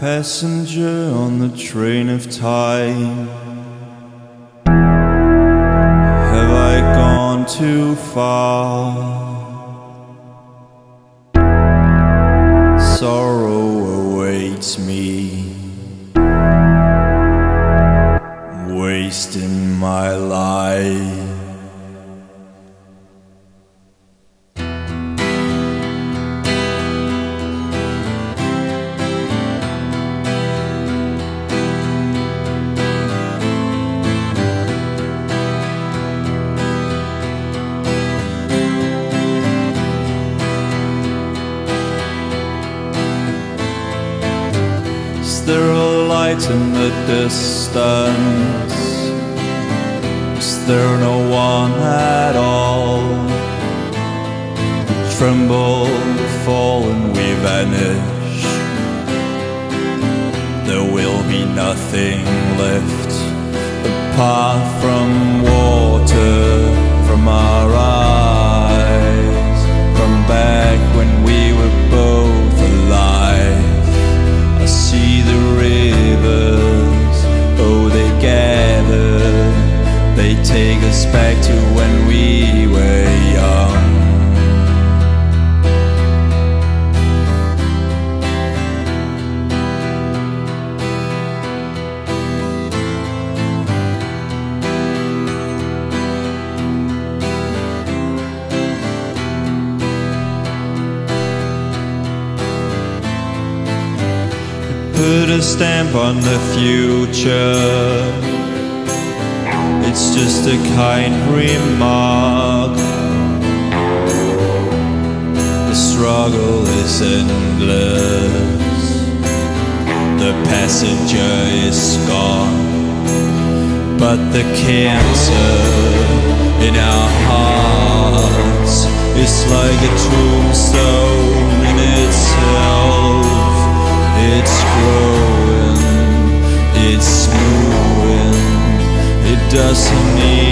passenger on the train of time. Have I gone too far? Sorrow awaits me, wasting my life. Is there a light in the distance? Is there no one at all? We tremble, we fall, and we vanish. There will be nothing left apart from water, from our eyes, from back when we were both alive. I see the rivers, oh they gather, they take us back to when we were young. Put a stamp on the future, it's just a kind remark. The struggle is endless, the passenger is gone, but the cancer in our hearts is like a tombstone in itself. It's growing, it's moving, it doesn't need